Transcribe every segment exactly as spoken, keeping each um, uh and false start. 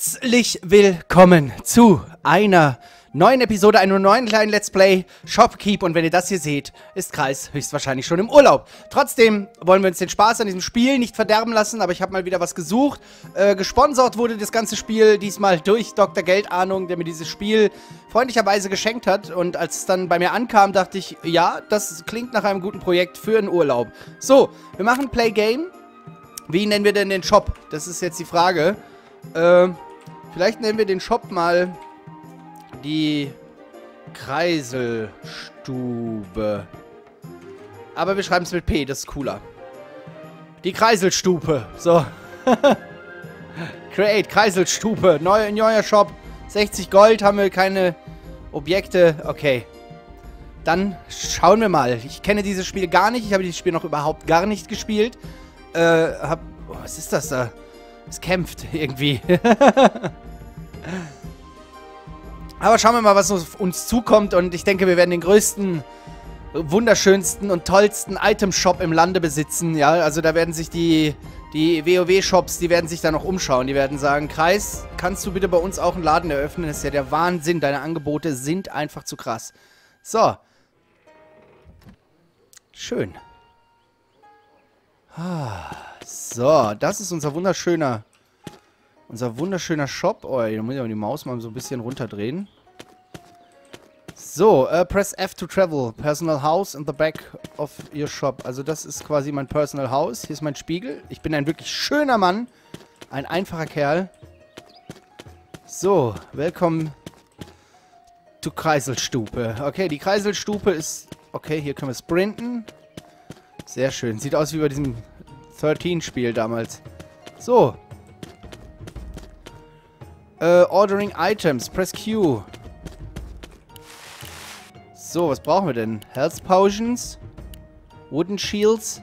Herzlich willkommen zu einer neuen Episode, einem neuen kleinen Let's Play Shoppe Keep. Und wenn ihr das hier seht, ist Kreis höchstwahrscheinlich schon im Urlaub. Trotzdem wollen wir uns den Spaß an diesem Spiel nicht verderben lassen, aber ich habe mal wieder was gesucht. Äh, gesponsert wurde das ganze Spiel diesmal durch Doktor Geldahnung, der mir dieses Spiel freundlicherweise geschenkt hat. Und als es dann bei mir ankam, dachte ich, ja, das klingt nach einem guten Projekt für einen Urlaub. So, wir machen Play Game. Wie nennen wir denn den Shop? Das ist jetzt die Frage. Äh, vielleicht nennen wir den Shop mal die Kreiselstube. Aber wir schreiben es mit P, das ist cooler. Die Kreiselstube. So. Create, Kreiselstube. Neu, neuer Shop. sechzig Gold, haben wir keine Objekte. Okay. Dann schauen wir mal. Ich kenne dieses Spiel gar nicht. Ich habe dieses Spiel noch überhaupt gar nicht gespielt. Äh, hab... Oh, was ist das da? Es kämpft irgendwie. Aber schauen wir mal, was auf uns zukommt. Und ich denke, wir werden den größten, wunderschönsten und tollsten Item-Shop im Lande besitzen. Ja, also da werden sich die, die WoW-Shops, die werden sich da noch umschauen. Die werden sagen, Kreis, kannst du bitte bei uns auch einen Laden eröffnen? Das ist ja der Wahnsinn. Deine Angebote sind einfach zu krass. So. Schön. Ah, so, das ist unser wunderschöner, unser wunderschöner Shop. Oh, da muss ich aber die Maus mal so ein bisschen runterdrehen. So, uh, press F to travel. Personal house in the back of your shop. Also das ist quasi mein Personal House. Hier ist mein Spiegel. Ich bin ein wirklich schöner Mann. Ein einfacher Kerl. So, welcome to Kreiselstube. Okay, die Kreiselstube ist... Okay, hier können wir sprinten. Sehr schön. Sieht aus wie bei diesem dreizehn-Spiel damals. So. Äh, ordering Items. Press Q. So, was brauchen wir denn? Health Potions. Wooden Shields.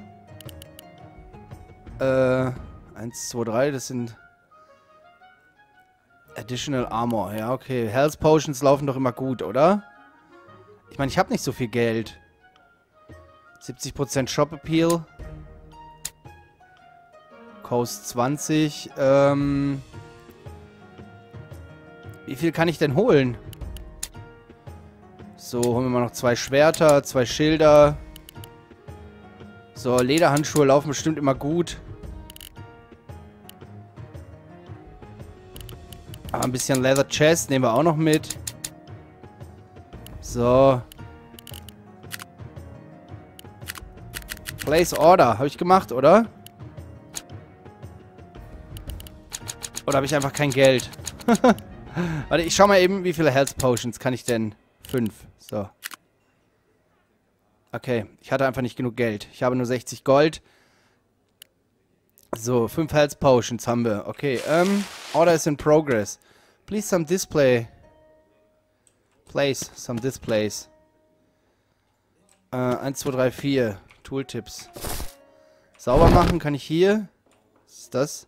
Äh, eins, zwei, drei. Das sind... Additional Armor. Ja, okay. Health Potions laufen doch immer gut, oder? Ich meine, ich habe nicht so viel Geld. siebzig Prozent Shop Appeal. Cost zwanzig. Ähm, wie viel kann ich denn holen? So, holen wir mal noch zwei Schwerter, zwei Schilder. So, Lederhandschuhe laufen bestimmt immer gut. Aber ein bisschen Leather Chest nehmen wir auch noch mit. So. Place Order. Habe ich gemacht, oder? Oder habe ich einfach kein Geld? Warte, ich schau mal eben, wie viele Health Potions kann ich denn? Fünf. So. Okay, ich hatte einfach nicht genug Geld. Ich habe nur sechzig Gold. So, fünf Health Potions haben wir. Okay, ähm, Order is in progress. Please some display. Place some displays. Äh, eins, zwei, drei, vier. Tooltips. Sauber machen kann ich hier. Was ist das?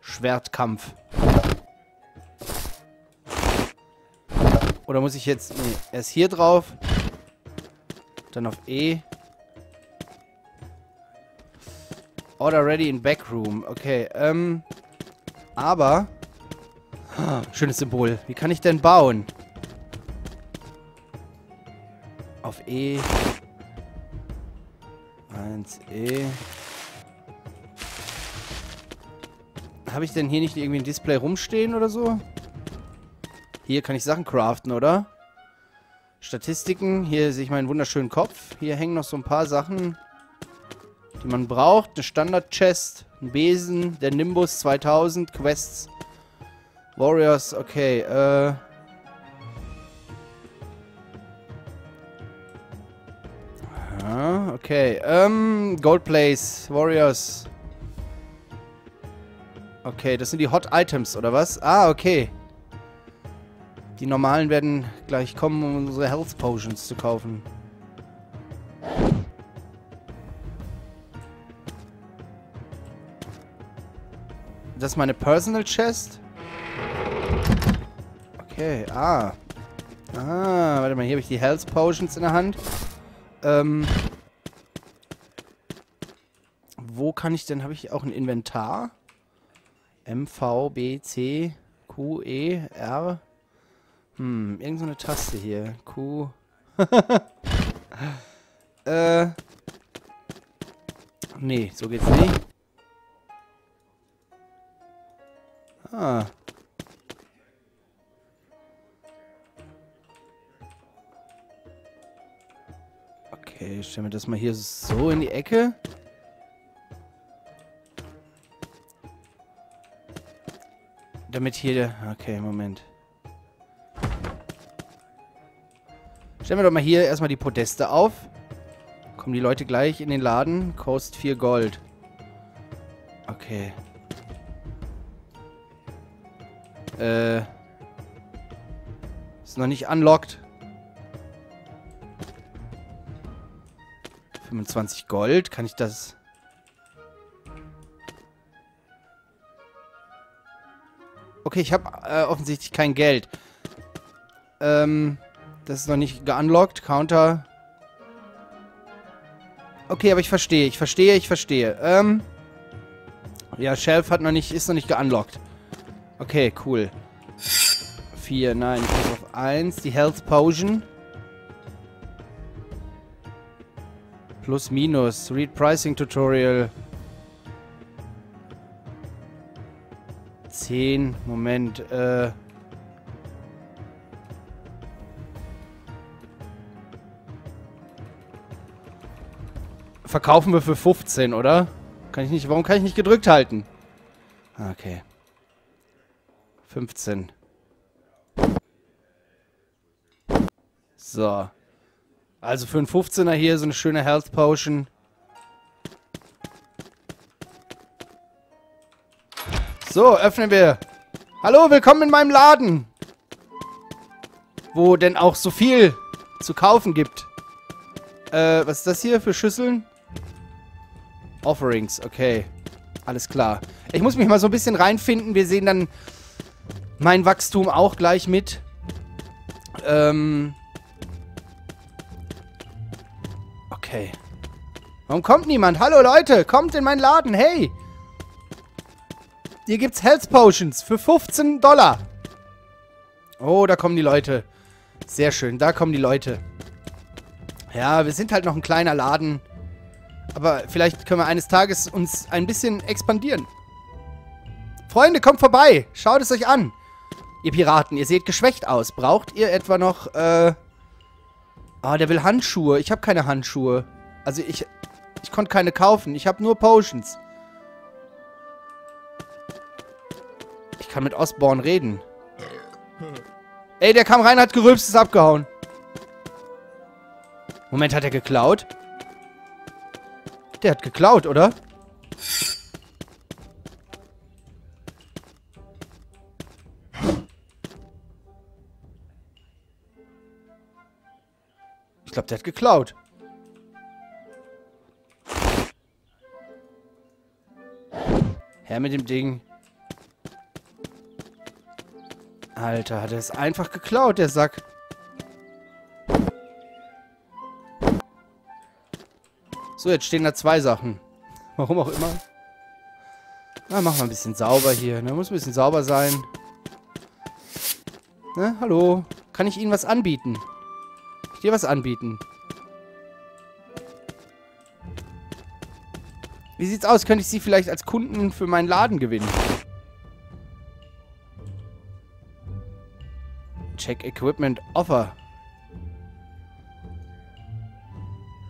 Schwertkampf. Oder muss ich jetzt... Nee, erst hier drauf. Dann auf E. Order ready in Backroom. Okay, ähm... aber... Ah, schönes Symbol. Wie kann ich denn bauen? Auf E... E. Habe ich denn hier nicht irgendwie ein Display rumstehen oder so? Hier kann ich Sachen craften, oder? Statistiken. Hier sehe ich meinen wunderschönen Kopf. Hier hängen noch so ein paar Sachen, die man braucht. Eine Standard-Chest, ein Besen, der Nimbus zweitausend, Quests, Warriors. Okay, äh... Okay, ähm, Gold Place, Warriors. Okay, das sind die Hot Items, oder was? Ah, okay. Die normalen werden gleich kommen, um unsere Health Potions zu kaufen. Das ist meine Personal Chest? Okay, ah. Ah, warte mal, hier habe ich die Health Potions in der Hand. Ähm... Wo kann ich denn... Habe ich auch ein Inventar? M, V, B, C, Q, E, R. Hm, irgend so eine Taste hier. Q. äh. Nee, so geht's nicht. Ah. Okay, stellen wir das mal hier so in die Ecke. Damit hier der... Okay, Moment. Stellen wir doch mal hier erstmal die Podeste auf. Kommen die Leute gleich in den Laden. Kostet vier Gold. Okay. Äh. Ist noch nicht unlocked. fünfundzwanzig Gold. Kann ich das... Okay, ich habe äh, offensichtlich kein Geld. Ähm, das ist noch nicht geunlockt. Counter. Okay, aber ich verstehe, ich verstehe, ich verstehe. Ähm, ja, Shelf hat noch nicht, ist noch nicht geunlockt. Okay, cool. vier, nein, ich muss auf eins. Die Health Potion. Plus, minus. Read Pricing Tutorial. zehn, Moment, äh... Verkaufen wir für fünfzehn, oder? Kann ich nicht, warum kann ich nicht gedrückt halten? Okay. fünfzehn. So. Also für einen fünfzehner hier so eine schöne Health Potion. So, öffnen wir. Hallo, willkommen in meinem Laden. Wo denn auch so viel zu kaufen gibt. Äh, was ist das hier für Schüsseln? Offerings, okay. Alles klar. Ich muss mich mal so ein bisschen reinfinden. Wir sehen dann mein Wachstum auch gleich mit. Ähm. Okay. Warum kommt niemand? Hallo Leute, kommt in meinen Laden, hey! Hier gibt's Health Potions für fünfzehn Dollar. Oh, da kommen die Leute. Sehr schön, da kommen die Leute. Ja, wir sind halt noch ein kleiner Laden. Aber vielleicht können wir eines Tages uns ein bisschen expandieren. Freunde, kommt vorbei. Schaut es euch an. Ihr Piraten, ihr seht geschwächt aus. Braucht ihr etwa noch, äh... Ah, oh, der will Handschuhe. Ich habe keine Handschuhe. Also ich... Ich konnte keine kaufen. Ich habe nur Potions. Ich kann mit Osborn reden. Ey, der kam rein, hat gerülpst, ist abgehauen. Moment, hat er geklaut? Der hat geklaut, oder? Ich glaube, der hat geklaut. Her mit dem Ding. Alter, hat er es einfach geklaut, der Sack. So, jetzt stehen da zwei Sachen. Warum auch immer. Na, machen wir ein bisschen sauber hier. Ne? Muss ein bisschen sauber sein. Ne? Hallo? Kann ich Ihnen was anbieten? Kann ich dir was anbieten? Wie sieht's aus? Könnte ich Sie vielleicht als Kunden für meinen Laden gewinnen? Check Equipment Offer.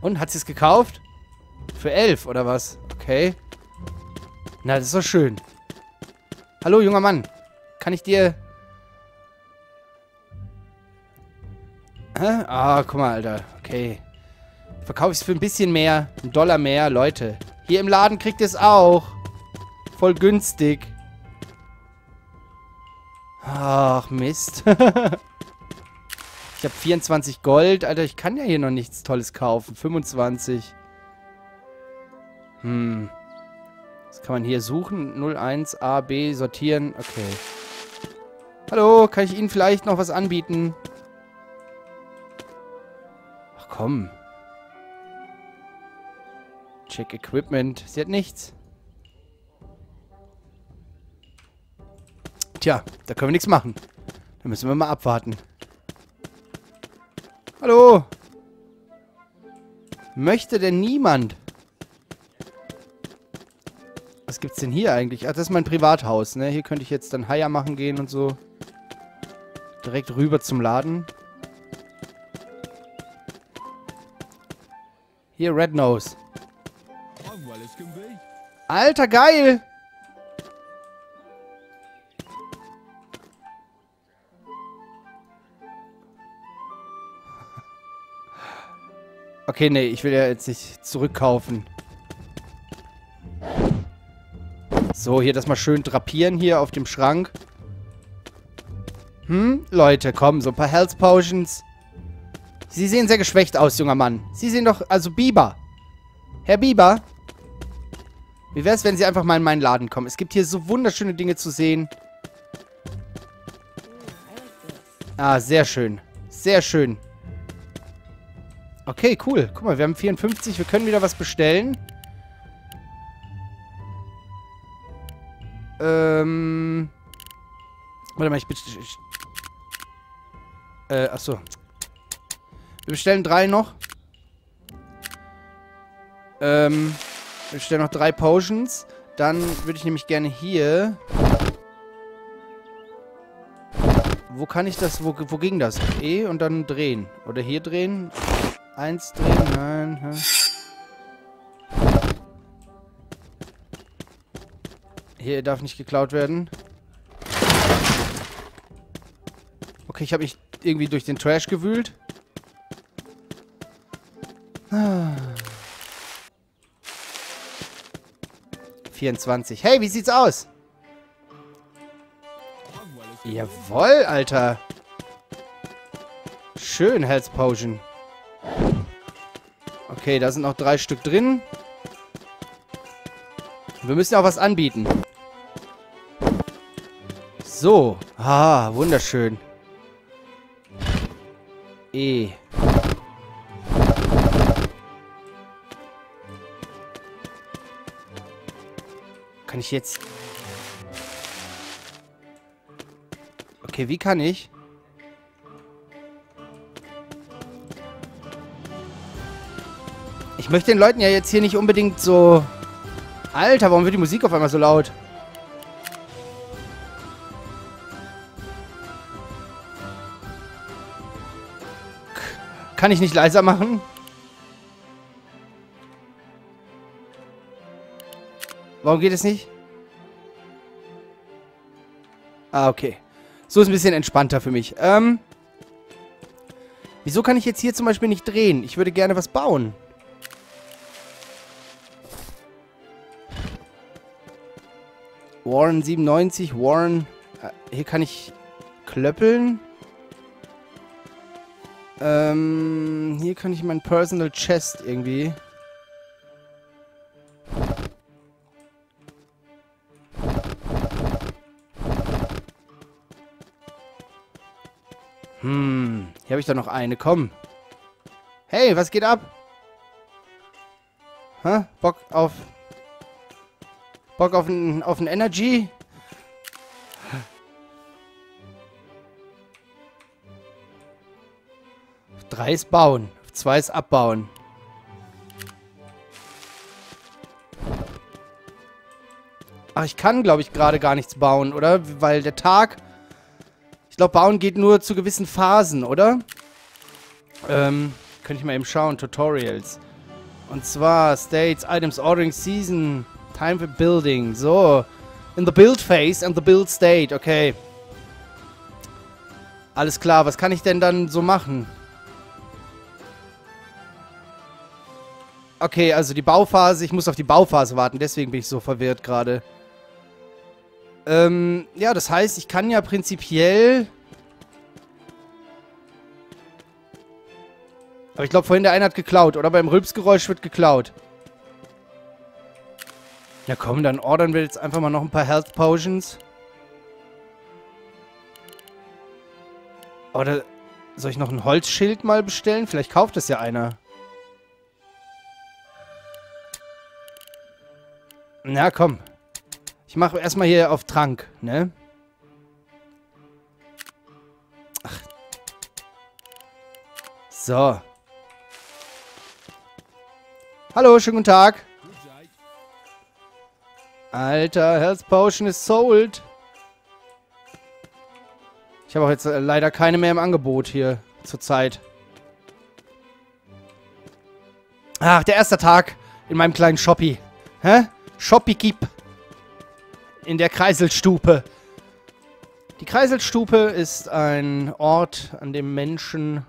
Und, hat sie es gekauft? Für elf, oder was? Okay. Na, das ist doch schön. Hallo, junger Mann. Kann ich dir... Hä? Ah, guck mal, Alter. Okay. Verkaufe ich es für ein bisschen mehr. Ein Dollar mehr, Leute. Hier im Laden kriegt ihr es auch. Voll günstig. Ach, Mist. Ich habe vierundzwanzig Gold. Alter, ich kann ja hier noch nichts Tolles kaufen. fünfundzwanzig. Hm. Was kann man hier suchen? null eins A B sortieren. Okay. Hallo, kann ich Ihnen vielleicht noch was anbieten? Ach komm. Check Equipment. Sie hat nichts. Tja, da können wir nichts machen. Da müssen wir mal abwarten. Hallo? Möchte denn niemand? Was gibt's denn hier eigentlich? Ach, das ist mein Privathaus, ne? Hier könnte ich jetzt dann Haier machen gehen und so. Direkt rüber zum Laden. Hier, Red Nose. Alter, geil! Okay, nee, ich will ja jetzt nicht zurückkaufen. So, hier das mal schön drapieren hier auf dem Schrank. Hm, Leute, komm, so ein paar Health Potions. Sie sehen sehr geschwächt aus, junger Mann. Sie sehen doch, also Biber. Herr Biber, wie wär's, wenn Sie einfach mal in meinen Laden kommen? Es gibt hier so wunderschöne Dinge zu sehen. Ah, sehr schön. Sehr schön. Okay, cool. Guck mal, wir haben vierundfünfzig. Wir können wieder was bestellen. Ähm. Warte mal, ich bitte. Äh, achso. Wir bestellen drei noch. Ähm. Wir bestellen noch drei Potions. Dann würde ich nämlich gerne hier. Wo kann ich das? Wo, wo ging das? E und dann drehen. Oder hier drehen. Eins drehen, nein. Hä? Hier darf nicht geklaut werden. Okay, ich habe mich irgendwie durch den Trash gewühlt. Ah. vierundzwanzig. Hey, wie sieht's aus? Jawohl, Alter. Schön, Health Potion. Okay, da sind noch drei Stück drin. Wir müssen auch was anbieten. So. Ah, wunderschön. E. Kann ich jetzt... Okay, wie kann ich... Ich möchte den Leuten ja jetzt hier nicht unbedingt so... Alter, warum wird die Musik auf einmal so laut? Kann ich nicht leiser machen? Warum geht es nicht? Ah, okay. So ist ein bisschen entspannter für mich. Ähm... Wieso kann ich jetzt hier zum Beispiel nicht drehen? Ich würde gerne was bauen. Warren siebenundneunzig, Warren. Hier kann ich klöppeln. Ähm, hier kann ich mein Personal Chest irgendwie. Hm, hier habe ich doch noch eine. Komm. Hey, was geht ab? Hä? Bock auf... Bock auf ein, auf ein Energy? Auf drei ist bauen. Auf zwei ist abbauen. Ach, ich kann, glaube ich, gerade gar nichts bauen, oder? Weil der Tag... Ich glaube, bauen geht nur zu gewissen Phasen, oder? Ähm, könnte ich mal eben schauen. Tutorials. Und zwar States, Items, Ordering, Season... Time for building. So. In the build phase and the build state. Okay. Alles klar. Was kann ich denn dann so machen? Okay, also die Bauphase. Ich muss auf die Bauphase warten. Deswegen bin ich so verwirrt gerade. Ähm, ja, das heißt, ich kann ja prinzipiell... Aber ich glaube, vorhin der eine hat geklaut. Oder beim Rülpsgeräusch wird geklaut. Na komm, dann ordern wir jetzt einfach mal noch ein paar Health Potions. Oder soll ich noch ein Holzschild mal bestellen? Vielleicht kauft es ja einer. Na komm. Ich mache erstmal hier auf Trank, ne? So. Hallo, schönen guten Tag. Alter, Health Potion ist sold. Ich habe auch jetzt äh, leider keine mehr im Angebot hier zurzeit. Ach, der erste Tag in meinem kleinen Shoppe. Hä? Shoppe Keep. In der Kreiselstube. Die Kreiselstube ist ein Ort, an dem Menschen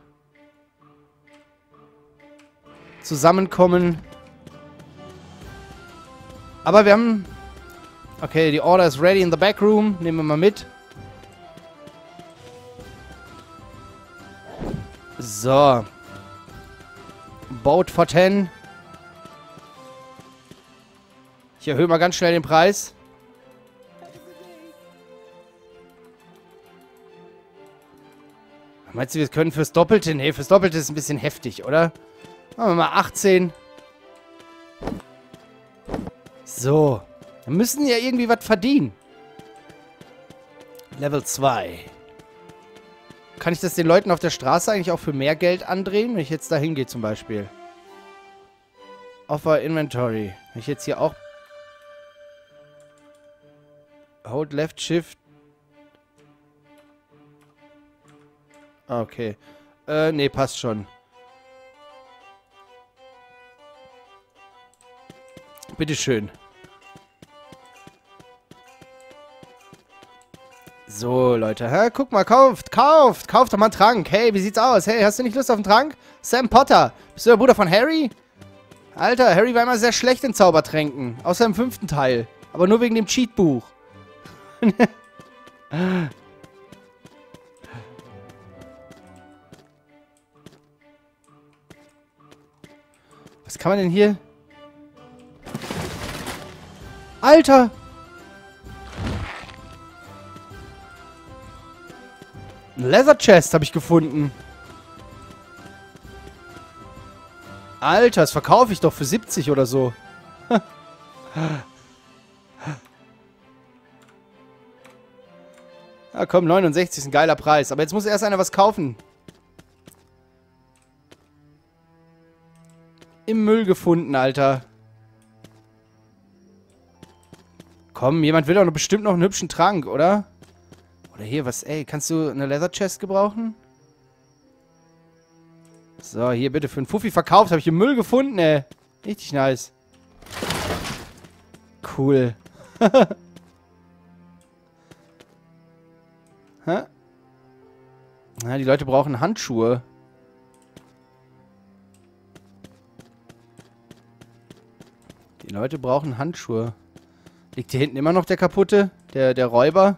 zusammenkommen. Aber wir haben... Okay, die Order ist ready in the back room. Nehmen wir mal mit. So. Boat for ten. Ich erhöhe mal ganz schnell den Preis. Meinst du, wir können fürs Doppelte? Nee, fürs Doppelte ist ein bisschen heftig, oder? Machen wir mal achtzehn. So. Wir müssen ja irgendwie was verdienen. Level zwei. Kann ich das den Leuten auf der Straße eigentlich auch für mehr Geld andrehen? Wenn ich jetzt da hingehe zum Beispiel. Offer Inventory. Wenn ich jetzt hier auch... Hold Left Shift. Okay. Äh, nee, passt schon. Bitteschön. So, Leute. Hä? Guck mal, kauft, kauft, kauft doch mal einen Trank. Hey, wie sieht's aus? Hey, hast du nicht Lust auf einen Trank? Sam Potter, bist du der Bruder von Harry? Alter, Harry war immer sehr schlecht in Zaubertränken. Außer im fünften Teil. Aber nur wegen dem Cheatbuch. Was kann man denn hier? Alter! Eine Leather Chest habe ich gefunden. Alter, das verkaufe ich doch für siebzig oder so. Ja komm, neunundsechzig ist ein geiler Preis. Aber jetzt muss erst einer was kaufen. Im Müll gefunden, Alter. Komm, jemand will doch noch bestimmt noch einen hübschen Trank, oder? Oder hier, was, ey, kannst du eine Leather Chest gebrauchen? So, hier bitte für einen Fuffi verkauft, habe ich im Müll gefunden, ey. Richtig nice. Cool. Hä? Na, die Leute brauchen Handschuhe. Die Leute brauchen Handschuhe. Liegt hier hinten immer noch der kaputte? Der, der Räuber?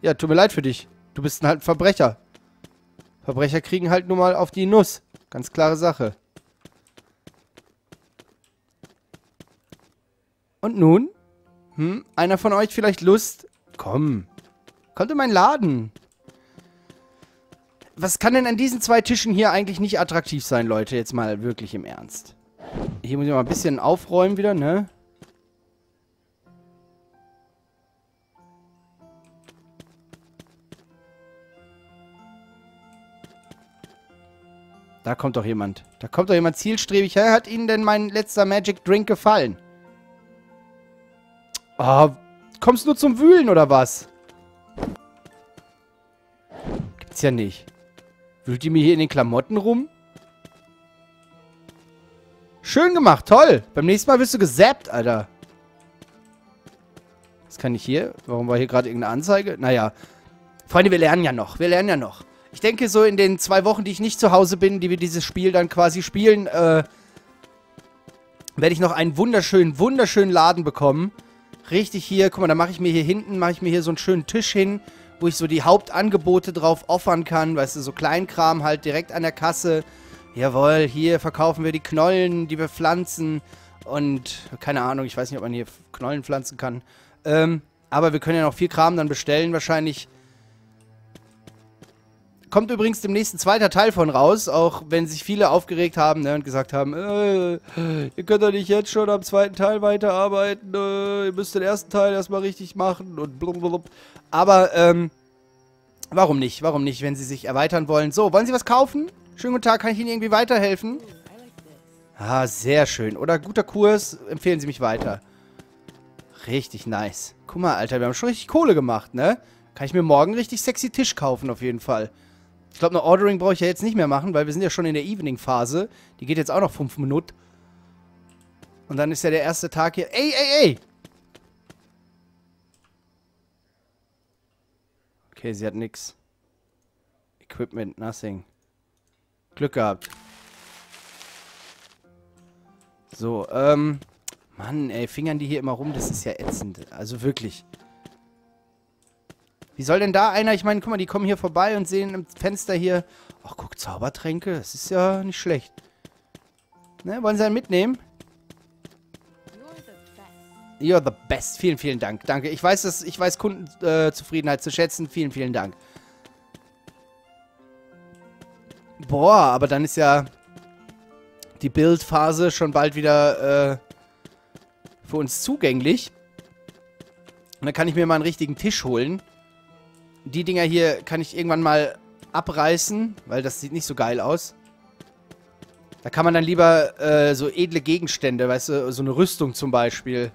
Ja, tut mir leid für dich. Du bist halt ein Verbrecher. Verbrecher kriegen halt nur mal auf die Nuss. Ganz klare Sache. Und nun? Hm? Einer von euch vielleicht Lust? Komm. Kommt in meinen Laden. Was kann denn an diesen zwei Tischen hier eigentlich nicht attraktiv sein, Leute? Jetzt mal wirklich im Ernst. Hier muss ich mal ein bisschen aufräumen wieder, ne? Da kommt doch jemand. Da kommt doch jemand zielstrebig. Hat Ihnen denn mein letzter Magic Drink gefallen? Ah, kommst du nur zum Wühlen, oder was? Gibt's ja nicht. Wühlt ihr mir hier in den Klamotten rum? Schön gemacht, toll. Beim nächsten Mal wirst du gesappt, Alter. Was kann ich hier? Warum war hier gerade irgendeine Anzeige? Naja. Freunde, wir lernen ja noch. Wir lernen ja noch. Ich denke, so in den zwei Wochen, die ich nicht zu Hause bin, die wir dieses Spiel dann quasi spielen, äh, werde ich noch einen wunderschönen, wunderschönen Laden bekommen. Richtig hier, guck mal, da mache ich mir hier hinten, mache ich mir hier so einen schönen Tisch hin, wo ich so die Hauptangebote drauf offern kann. Weißt du, so Kleinkram halt direkt an der Kasse. Jawohl, hier verkaufen wir die Knollen, die wir pflanzen und, keine Ahnung, ich weiß nicht, ob man hier Knollen pflanzen kann. Ähm, aber wir können ja noch viel Kram dann bestellen, wahrscheinlich. Kommt übrigens demnächst ein zweiter Teil von raus, auch wenn sich viele aufgeregt haben, ne, und gesagt haben, äh, ihr könnt doch nicht jetzt schon am zweiten Teil weiterarbeiten, äh, ihr müsst den ersten Teil erstmal richtig machen und blub blub. Aber, ähm, Warum nicht? Warum nicht, wenn sie sich erweitern wollen? So, wollen Sie was kaufen? Schönen guten Tag, kann ich Ihnen irgendwie weiterhelfen? Ah, sehr schön. Oder guter Kurs, empfehlen Sie mich weiter. Richtig nice. Guck mal, Alter, wir haben schon richtig Kohle gemacht, ne? Kann ich mir morgen richtig sexy Tisch kaufen, auf jeden Fall. Ich glaube, eine Ordering brauche ich ja jetzt nicht mehr machen, weil wir sind ja schon in der Evening-Phase. Die geht jetzt auch noch fünf Minuten. Und dann ist ja der erste Tag hier... Ey, ey, ey! Okay, sie hat nix. Equipment, nothing. Glück gehabt. So, ähm... Mann, ey, fingern die hier immer rum, das ist ja ätzend. Also wirklich. Wie soll denn da einer... Ich meine, guck mal, die kommen hier vorbei und sehen im Fenster hier... Ach, guck, Zaubertränke, das ist ja nicht schlecht. Ne, wollen sie einen mitnehmen? You're the best. Vielen, vielen Dank. Danke. Ich weiß, dass, ich weiß Kundenzufriedenheit äh, zu schätzen. Vielen, vielen Dank. Boah, aber dann ist ja die Build-Phase schon bald wieder äh, für uns zugänglich. Und dann kann ich mir mal einen richtigen Tisch holen. Die Dinger hier kann ich irgendwann mal abreißen, weil das sieht nicht so geil aus. Da kann man dann lieber äh, so edle Gegenstände, weißt du, so eine Rüstung zum Beispiel...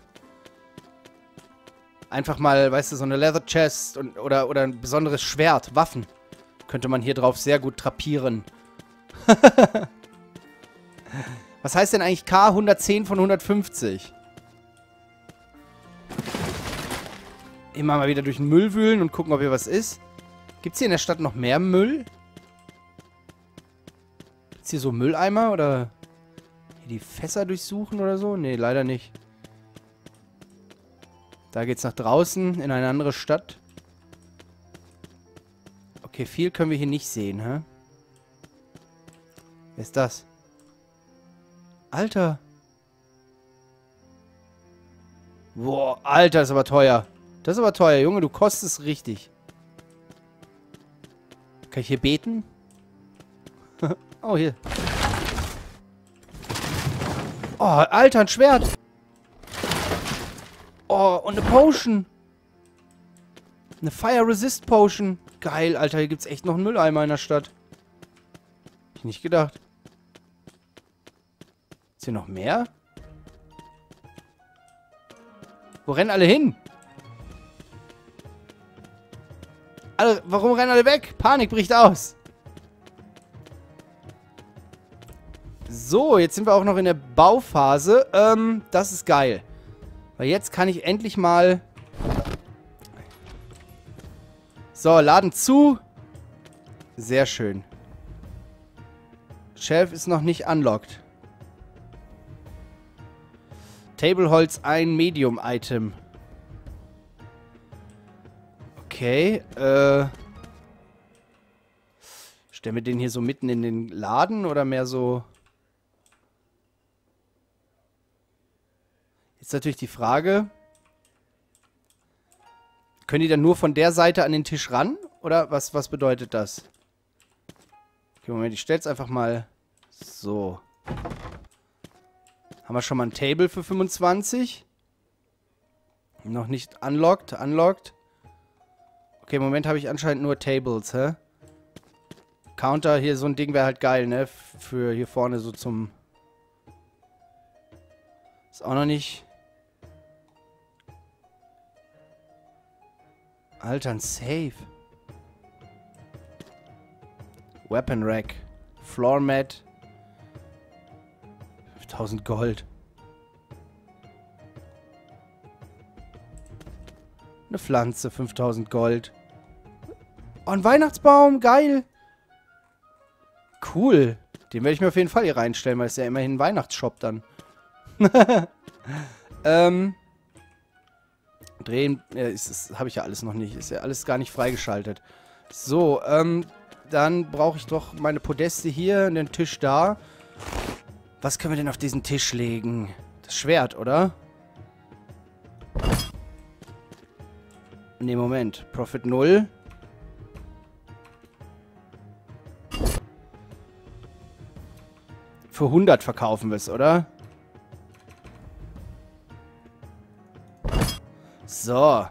Einfach mal, weißt du, so eine Leather Chest und, oder, oder ein besonderes Schwert, Waffen. Könnte man hier drauf sehr gut drapieren. Was heißt denn eigentlich K? hundertzehn von hundertfünfzig. Immer mal wieder durch den Müll wühlen und gucken, ob hier was ist. Gibt's hier in der Stadt noch mehr Müll? Gibt's hier so Mülleimer oder hier die Fässer durchsuchen oder so? Nee, leider nicht. Da geht's nach draußen, in eine andere Stadt. Okay, viel können wir hier nicht sehen, hä? Wer ist das? Alter! Boah, Alter, ist aber teuer. Das ist aber teuer, Junge, du kostest richtig. Kann ich hier beten? Oh, hier. Oh, Alter, ein Schwert! Oh, und eine Potion. Eine Fire Resist Potion. Geil, Alter, hier gibt's echt noch einen Mülleimer in der Stadt. Hab ich nicht gedacht. Ist hier noch mehr? Wo rennen alle hin? Alle, warum rennen alle weg? Panik bricht aus. So, jetzt sind wir auch noch in der Bauphase. Ähm, das ist geil. Weil jetzt kann ich endlich mal... So, Laden zu. Sehr schön. Shelf ist noch nicht unlocked. Tableholz, ein Medium-Item. Okay, äh... Stellen wir den hier so mitten in den Laden oder mehr so... Ist natürlich die Frage, können die dann nur von der Seite an den Tisch ran? Oder was, was bedeutet das? Okay, Moment, ich stell's einfach mal so. Haben wir schon mal ein Table für fünfundzwanzig? Noch nicht unlocked, unlocked. Okay, im Moment habe ich anscheinend nur Tables, hä? Counter, hier so ein Ding wäre halt geil, ne? Für hier vorne so zum... Ist auch noch nicht... Alter, ein Safe. Weapon Rack. Floor Mat. fünftausend Gold. Eine Pflanze, fünftausend Gold. Oh, ein Weihnachtsbaum, geil. Cool. Den werde ich mir auf jeden Fall hier reinstellen, weil es ja immerhin ein Weihnachtsshop dann. ähm... Drehen, ja, habe ich ja alles noch nicht. Ist ja alles gar nicht freigeschaltet. So, ähm, dann brauche ich doch meine Podeste hier und den Tisch da. Was können wir denn auf diesen Tisch legen? Das Schwert, oder? Ne, Moment. Profit null. Für hundert verkaufen wir es, oder? So.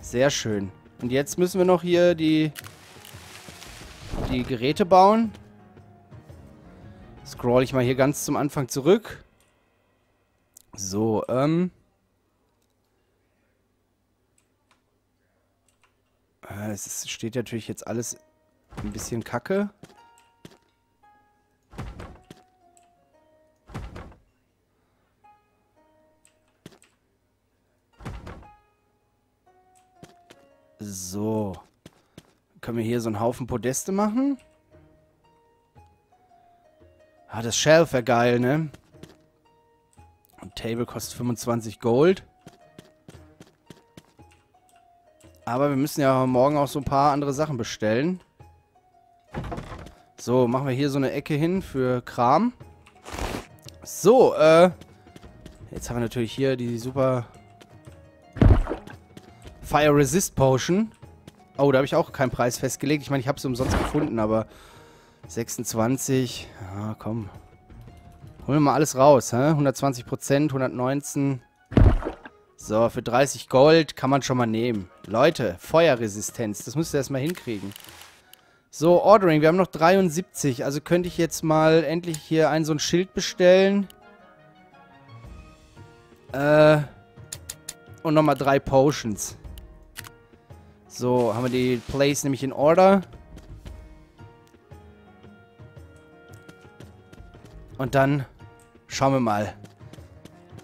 Sehr schön. Und jetzt müssen wir noch hier die, die Geräte bauen. Scroll ich mal hier ganz zum Anfang zurück. So, ähm. Es ist, steht natürlich jetzt alles ein bisschen kacke. So. Können wir hier so einen Haufen Podeste machen? Ah, das Shelf wäre geil, ne? Und Table kostet fünfundzwanzig Gold. Aber wir müssen ja morgen auch so ein paar andere Sachen bestellen. So, machen wir hier so eine Ecke hin für Kram. So, äh... jetzt haben wir natürlich hier die super... Fire Resist Potion. Oh, da habe ich auch keinen Preis festgelegt. Ich meine, ich habe sie umsonst gefunden, aber... sechsundzwanzig... Ah, komm. Holen wir mal alles raus, hä? hundertzwanzig Prozent, hundertneunzehn... So, für dreißig Gold kann man schon mal nehmen. Leute, Feuerresistenz. Das müsst ihr erstmal hinkriegen. So, Ordering. Wir haben noch dreiundsiebzig. Also könnte ich jetzt mal endlich hier ein so ein Schild bestellen. Äh. Und nochmal drei Potions. So, haben wir die Place nämlich in Order. Und dann schauen wir mal.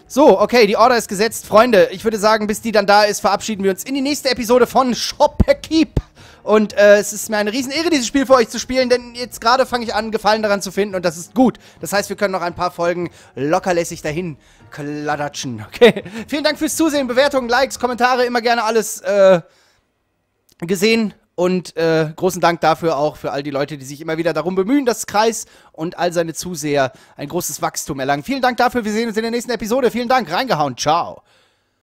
So, okay, die Order ist gesetzt. Freunde, ich würde sagen, bis die dann da ist, verabschieden wir uns in die nächste Episode von Shoppe Keep. Und äh, es ist mir eine Riesenehre, dieses Spiel für euch zu spielen, denn jetzt gerade fange ich an, Gefallen daran zu finden und das ist gut. Das heißt, wir können noch ein paar Folgen lockerlässig dahin kladatschen, okay? Vielen Dank fürs Zusehen, Bewertungen, Likes, Kommentare, immer gerne alles äh, gesehen. Und äh, großen Dank dafür auch für all die Leute, die sich immer wieder darum bemühen, dass Kreis und all seine Zuseher ein großes Wachstum erlangen. Vielen Dank dafür. Wir sehen uns in der nächsten Episode. Vielen Dank. Reingehauen. Ciao.